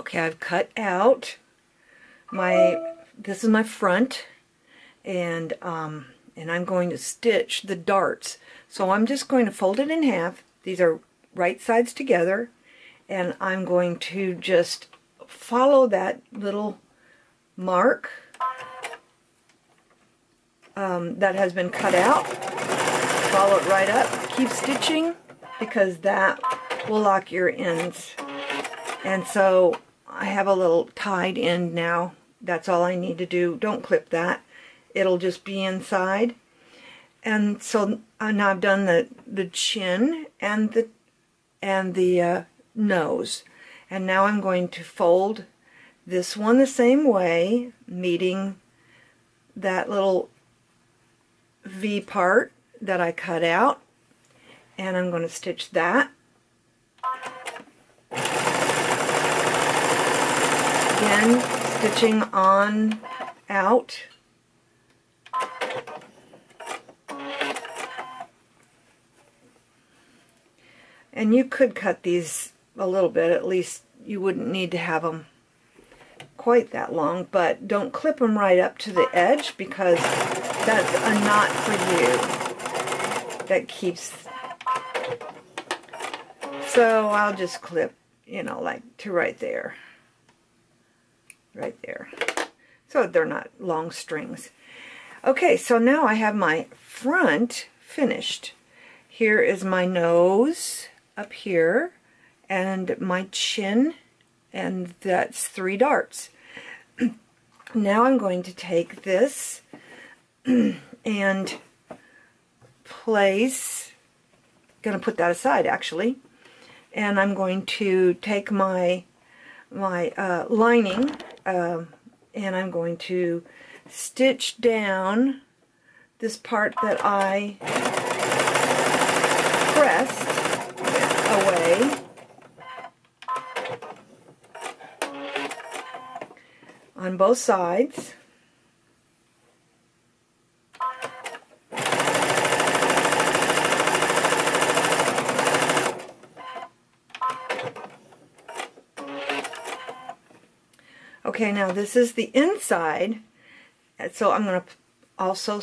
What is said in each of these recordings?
Okay, I've cut out my, this is my front, and I'm going to stitch the darts. So I'm just going to fold it in half. These are right sides together, and I'm going to just follow that little mark that has been cut out. Follow it right up. Keep stitching, because that will lock your ends. And so I have a little tied end now. That's all I need to do. Don't clip that. It'll just be inside. And so now I've done the chin and the nose. And now I'm going to fold this one the same way, meeting that little V part that I cut out. And I'm going to stitch that. Again, stitching on out. And you could cut these a little bit, at least you wouldn't need to have them quite that long, but don't clip them right up to the edge, because that's a knot for you that keeps. So I'll just clip, you know, like to right there. Right there. So they're not long strings. Okay, so now I have my front finished. Here is my nose up here, and my chin, and that's 3 darts. Now I'm going to take this and place, gonna put that aside actually, and I'm going to take my lining, and I'm going to stitch down this part that I pressed away. On both sides. Okay, now this is the inside, so I'm going to also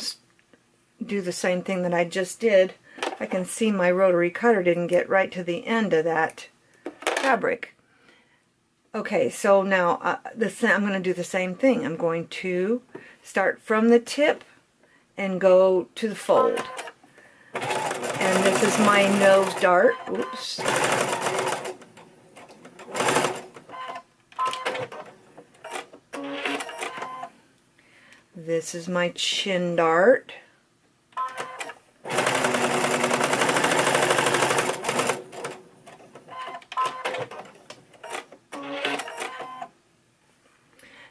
do the same thing that I just did. I can see my rotary cutter didn't get right to the end of that fabric. Okay, so now I'm going to do the same thing. I'm going to start from the tip and go to the fold. And this is my nose dart. Oops. This is my chin dart.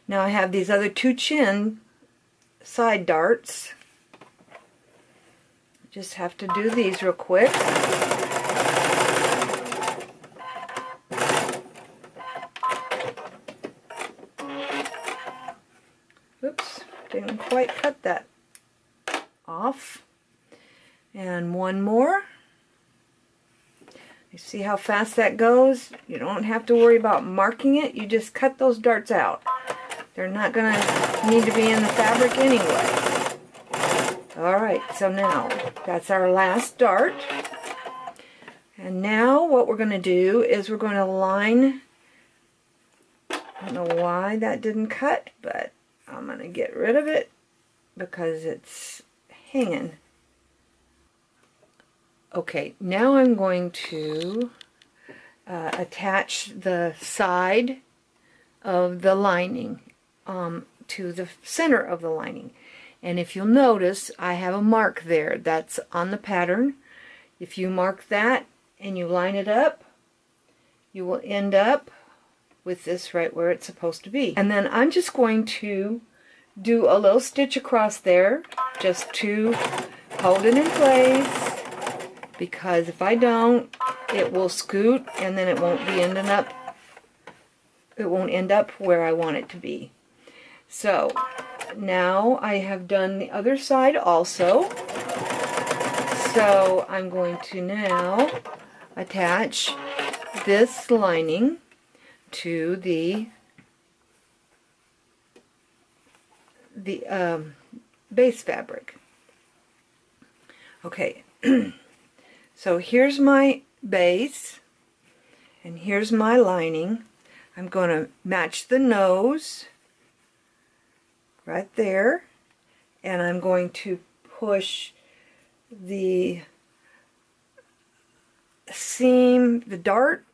Now I have these other 2 chin side darts. Just have to do these real quick. Oops, didn't quite cut that off. And one more. You see how fast that goes? You don't have to worry about marking it. You just cut those darts out. They're not going to need to be in the fabric anyway. Alright, so now that's our last dart. And now what we're going to do is we're going to line. I don't know why that didn't cut, but I'm going to get rid of it because it's hanging. Okay, now I'm going to attach the side of the lining to the center of the lining. And if you'll notice, I have a mark there that's on the pattern. If you mark that and you line it up, you will end up with this right where it's supposed to be. And then I'm just going to do a little stitch across there just to hold it in place, because if I don't, it will scoot and then it won't be ending up. It won't end up where I want it to be. So now I have done the other side also. So I'm going to now attach this lining to the base fabric. Okay, so here's my base and here's my lining. I'm going to match the nose right there, and I'm going to push the seam, the dart,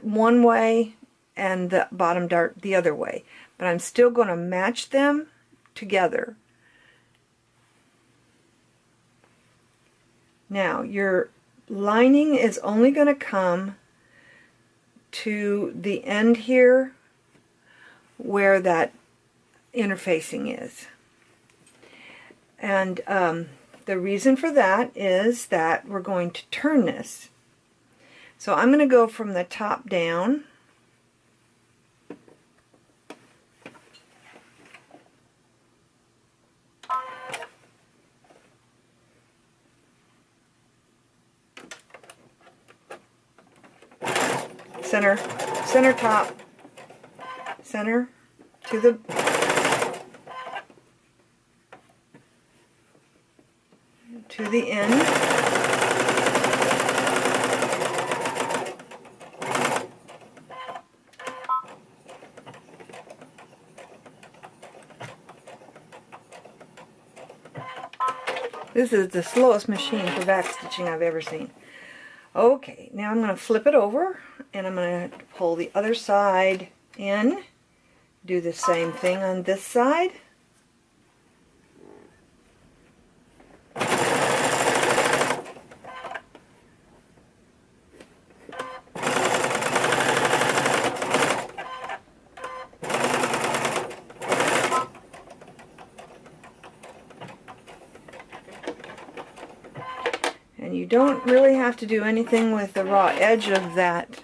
one way, and the bottom dart the other way, but I'm still going to match them together. Now your lining is only going to come to the end here where that interfacing is, and the reason for that is that we're going to turn this. So I'm going to go from the top down, center, center top, center to the end, this is the slowest machine for back stitching I've ever seen. Okay, now I'm going to flip it over and I'm going to pull the other side in, do the same thing on this side. Don't really have to do anything with the raw edge of that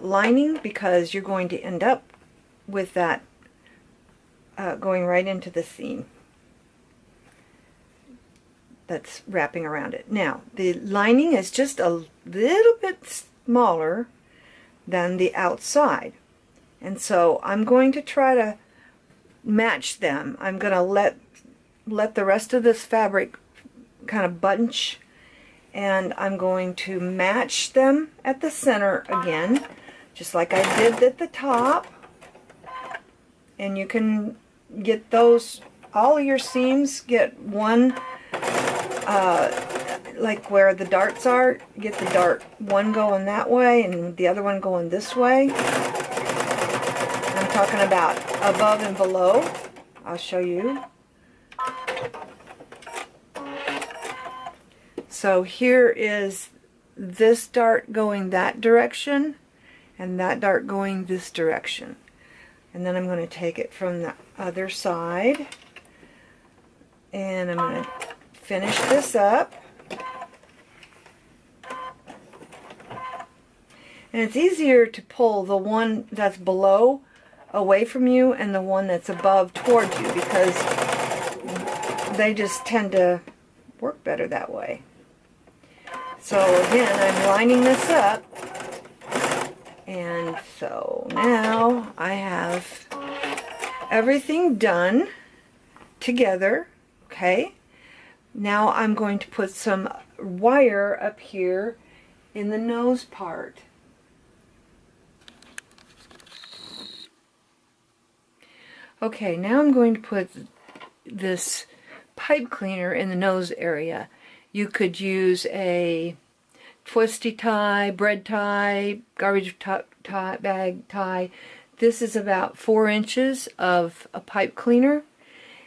lining, because you're going to end up with that going right into the seam that's wrapping around it. Now the lining is just a little bit smaller than the outside, and so I'm going to try to match them. I'm going to let the rest of this fabric kind of bunch, and I'm going to match them at the center again, just like I did at the top, and you can get those, all of your seams, get one like where the darts are, get the dart one going that way and the other one going this way. I'm talking about above and below. I'll show you. So here is this dart going that direction, and that dart going this direction. And then I'm going to take it from the other side, and I'm going to finish this up. And it's easier to pull the one that's below away from you and the one that's above toward you, because they just tend to work better that way. So again, I'm lining this up, and so now I have everything done together. Okay, now I'm going to put some wire up here in the nose part. Okay, now I'm going to put this pipe cleaner in the nose area. You could use a twisty tie, bread tie, garbage tie, bag tie. This is about 4 inches of a pipe cleaner,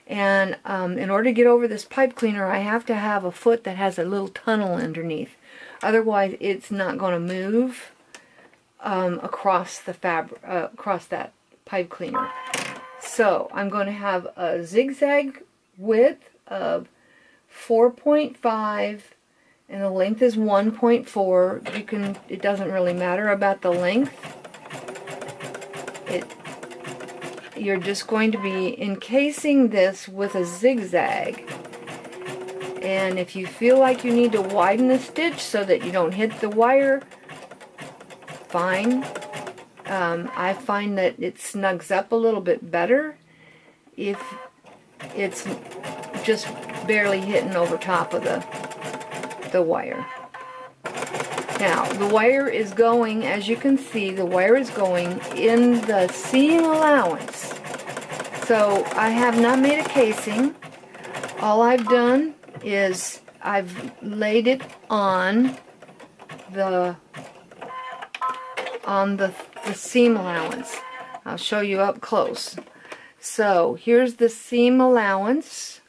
and in order to get over this pipe cleaner, I have to have a foot that has a little tunnel underneath. Otherwise, it's not going to move across the fabric, across that pipe cleaner. So I'm going to have a zigzag width of 4.5 and the length is 1.4. you can, it doesn't really matter about the length, you're just going to be encasing this with a zigzag. And if you feel like you need to widen the stitch so that you don't hit the wire, fine, I find that it snugs up a little bit better if it's just barely hitting over top of the wire. Now, the wire is going, as you can see, the wire is going in the seam allowance. So I have not made a casing. All I've done is I've laid it on the seam allowance. I'll show you up close. So here's the seam allowance.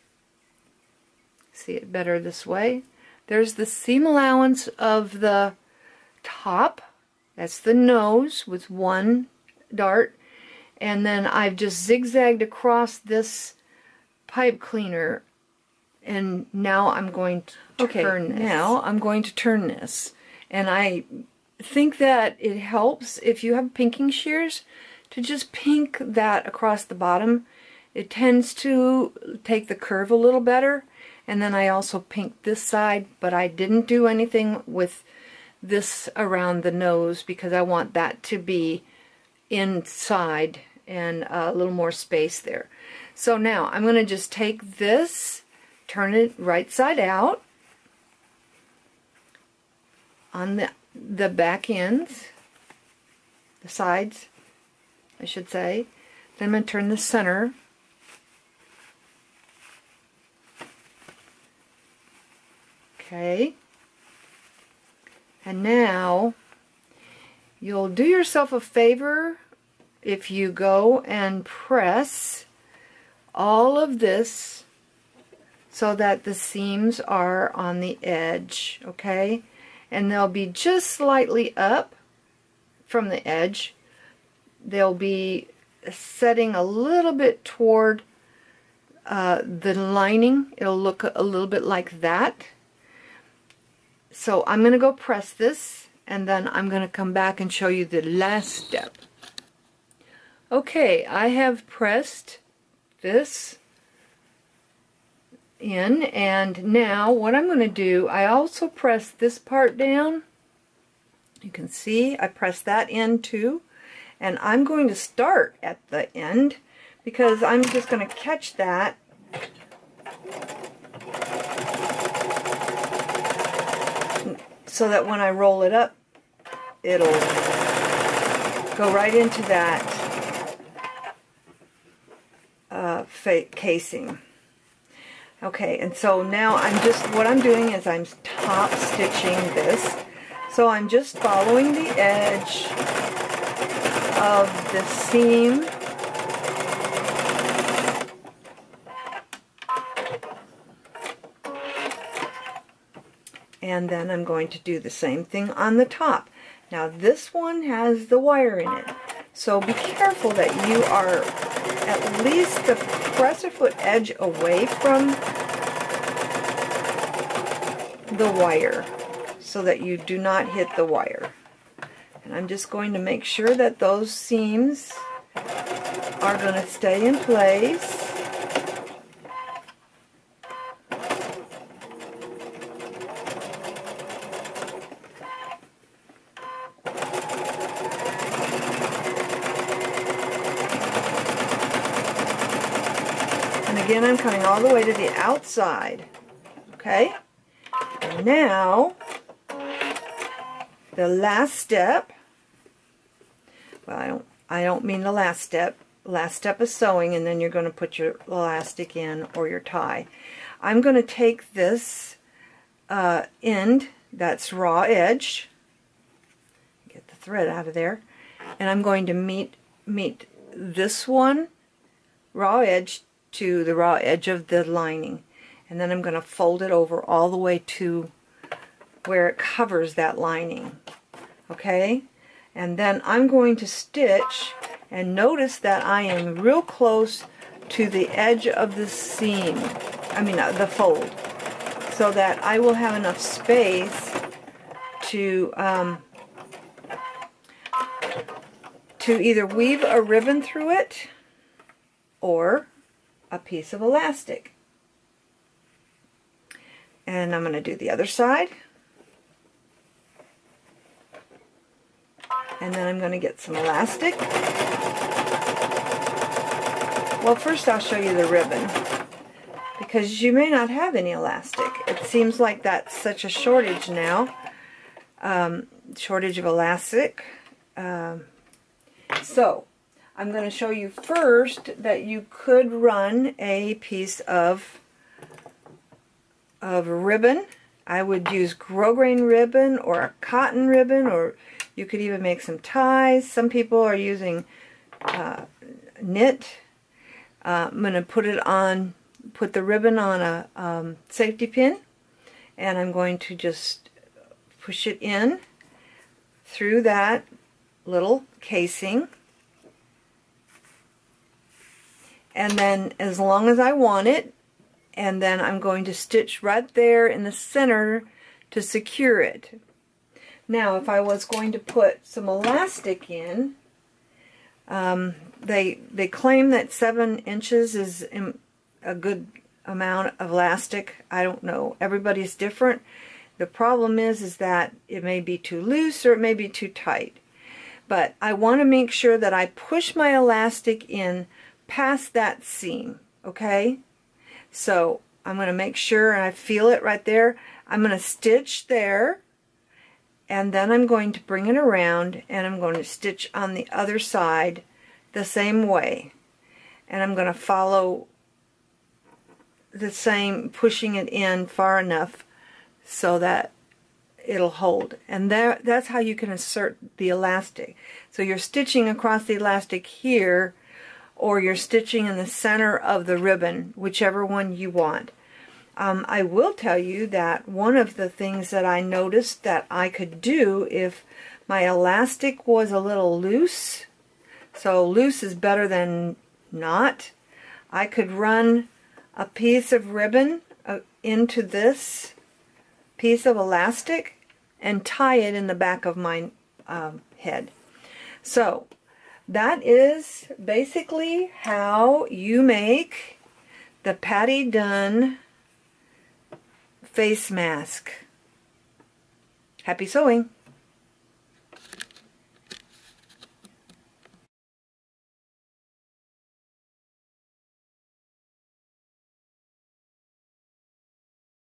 See it better this way. There's the seam allowance of the top. That's the nose with one dart. And then I've just zigzagged across this pipe cleaner. And now I'm going to turn this. Now I'm going to turn this. And I think that it helps if you have pinking shears to just pink that across the bottom. It tends to take the curve a little better. And then I also pinked this side, but I didn't do anything with this around the nose because I want that to be inside and a little more space there. So now I'm going to just take this, turn it right side out on the back ends, the sides, I should say. Then I'm going to turn the center. Okay, and now you'll do yourself a favor if you go and press all of this so that the seams are on the edge, okay? And they'll be just slightly up from the edge. They'll be setting a little bit toward the lining. It'll look a little bit like that. So I'm going to go press this, and then I'm going to come back and show you the last step. Okay, I have pressed this in, and now what I'm going to do, I also press this part down. You can see I press that in too, and I'm going to start at the end because I'm just going to catch that. So that when I roll it up, it'll go right into that fake casing. Okay, and so now I'm just, what I'm doing is I'm top stitching this. So I'm just following the edge of the seam. And then I'm going to do the same thing on the top. Now this one has the wire in it, so be careful that you are at least the presser foot edge away from the wire so that you do not hit the wire. And I'm just going to make sure that those seams are going to stay in place. Again, I'm coming all the way to the outside, okay? And now, the last step, well, I don't mean the last step. Last step is sewing, and then you're going to put your elastic in or your tie. I'm going to take this end, that's raw edge, get the thread out of there, and I'm going to meet this one, raw edge, to the raw edge of the lining, and then I'm going to fold it over all the way to where it covers that lining, okay? And then I'm going to stitch, and notice that I am real close to the edge of the seam, I mean the fold, so that I will have enough space to either weave a ribbon through it or a piece of elastic. And I'm going to do the other side. And then I'm going to get some elastic. Well, first I'll show you the ribbon, because you may not have any elastic. It seems like that's such a shortage now, shortage of elastic. So I'm going to show you first that you could run a piece of ribbon. I would use grosgrain ribbon or a cotton ribbon, or you could even make some ties. Some people are using knit. I'm going to put the ribbon on a safety pin, and I'm going to just push it in through that little casing, and then as long as I want it, and then I'm going to stitch right there in the center to secure it. Now, if I was going to put some elastic in, they claim that 7 inches is a good amount of elastic. I don't know. Everybody's different. The problem is that it may be too loose or it may be too tight. But I want to make sure that I push my elastic in past that seam, okay? So I'm going to make sure, and I feel it right there. I'm going to stitch there, and then I'm going to bring it around, and I'm going to stitch on the other side the same way. And I'm going to follow the same, pushing it in far enough so that it'll hold. And that's how you can insert the elastic. So you're stitching across the elastic here, or you're stitching in the center of the ribbon, whichever one you want. I will tell you that one of the things that I noticed that I could do if my elastic was a little loose, so loose is better than not, I could run a piece of ribbon into this piece of elastic and tie it in the back of my head. So that is basically how you make the Patty Dunn face mask. Happy sewing!